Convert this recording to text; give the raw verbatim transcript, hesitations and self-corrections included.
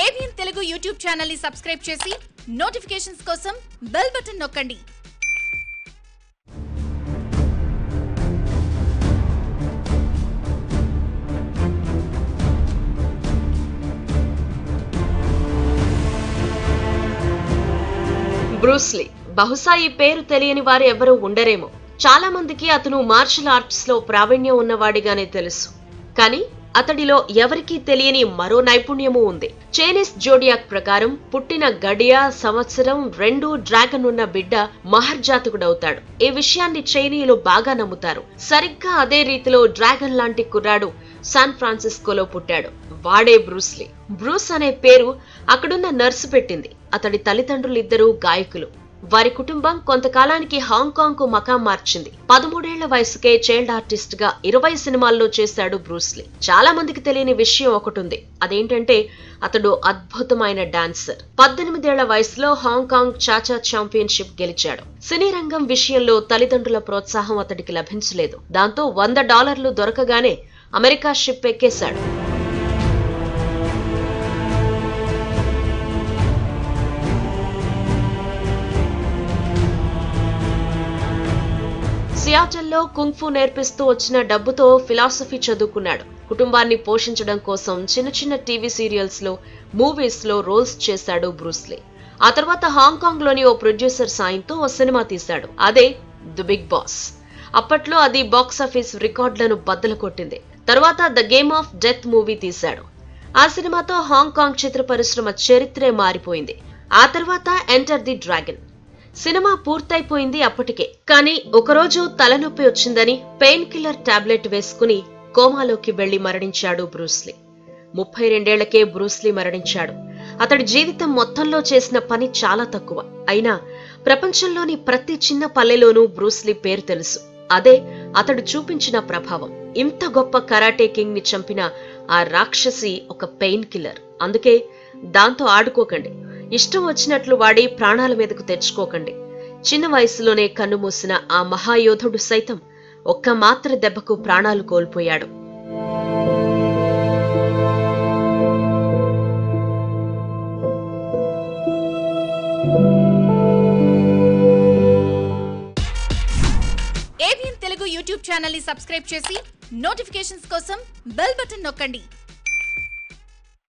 ABN Telugu YouTube channel ని subscribe చేసి notifications కోసం బెల్ బటన్ నొక్కండి. బ్రూస్ లీ బహుశా ఈ పేరు తెలియని వారు ఎవరూ ఉండరేమో. చాలా మందికి అతను మార్షల్ ఆర్ట్స్ లో ప్రావీణ్యం ఉన్నవాడిగానే తెలుసు. కానీ అతడిలో ఎవరికీ తెలియని మరో నైపుణ్యము ఉంది. చైనీస్ జోడియాక్ ప్రకారం పుట్టిన గడియ సంవత్సరం రెండు డ్రాగన్ ఉన్న బిడ్డ మహర్జాతకుడవుతాడు. ఈ విషయాన్ని చైనీయులు బాగా నమ్ముతారు. సరిగ్గా అదే రీతిలో డ్రాగన్ లాంటి కుర్రాడు శాన్ ఫ్రాన్సిస్కోలో పుట్టాడు. వాడే బ్రూస్ లీ. బ్రూస్ అనే పేరు అక్కడున్న నర్సు పెట్టింది. అతడి తల్లిదండ్రులిద్దరూ గాయకులు. వారి కుటుంబం కొంతకాలానికి హాంకాంగ్ కు మకాం మార్చింది. పదమూడేళ్ల వయసుకే చైల్డ్ ఆర్టిస్ట్ గా ఇరవై సినిమాల్లో చేశాడు బ్రూస్ లీ. చాలా మందికి తెలియని విషయం ఒకటి ఉంది. అదేంటంటే అతడు అద్భుతమైన డాన్సర్. పద్దెనిమిదేళ్ల వయసులో హాంకాంగ్ చాచా ఛాంపియన్షిప్ గెలిచాడు. సినీ రంగం విషయంలో తల్లిదండ్రుల ప్రోత్సాహం అతడికి లభించలేదు. దాంతో వంద డాలర్లు దొరకగానే అమెరికా షిప్ ఎక్కేశాడు. సియాటల్లో కుంగ్ఫూ నేర్పిస్తూ వచ్చిన డబ్బుతో ఫిలాసఫీ చదువుకున్నాడు. కుటుంబాన్ని పోషించడం కోసం చిన్న చిన్న టీవీ సీరియల్స్ లో, మూవీస్ లో రోల్స్ చేశాడు బ్రూస్ లీ. ఆ తర్వాత హాంకాంగ్ లోని ఓ ప్రొడ్యూసర్ సాయంతో ఓ సినిమా తీశాడు. అదే ది బిగ్ బాస్. అప్పట్లో అది బాక్సాఫీస్ రికార్డులను బద్దలు కొట్టింది. తర్వాత the game of death movie తీశాడు. ఆ సినిమాతో హాంకాంగ్ చిత్ర పరిశ్రమ చరిత్రే మారిపోయింది. ఆ తర్వాత ఎంటర్ ది డ్రాగన్ సినిమా పూర్తయిపోయింది అప్పటికే. కానీ ఒకరోజు తలనొప్పి వచ్చిందని పెయిన్ కిల్లర్ టాబ్లెట్ వేసుకుని కోమాలోకి వెళ్లి మరణించాడు బ్రూస్ లీ. ముప్పై రెండేళ్లకే బ్రూస్ లీ మరణించాడు. అతడి జీవితం మొత్తంలో చేసిన పని చాలా తక్కువ. అయినా ప్రపంచంలోని ప్రతి చిన్న పల్లెలోనూ బ్రూస్ లీ పేరు తెలుసు. అదే అతడు చూపించిన ప్రభావం. ఇంత గొప్ప కరాటే కింగ్ ని చంపిన ఆ రాక్షసి ఒక పెయిన్ కిల్లర్. అందుకే దాంతో ఆడుకోకండి. ఇష్టం వచ్చినట్లు వాడి ప్రాణాల మీదకు తెచ్చుకోకండి. చిన్న వయసులోనే కన్నుమూసిన ఆ మహాయోధుడు సైతం ఒక్క మాత్ర దెబ్బకు ప్రాణాలు కోల్పోయాడు. ఏబిఎన్ తెలుగు యూట్యూబ్ ఛానల్ ని సబ్స్క్రైబ్ చేసి నోటిఫికేషన్స్ కోసం బెల్ బటన్ నొక్కండి.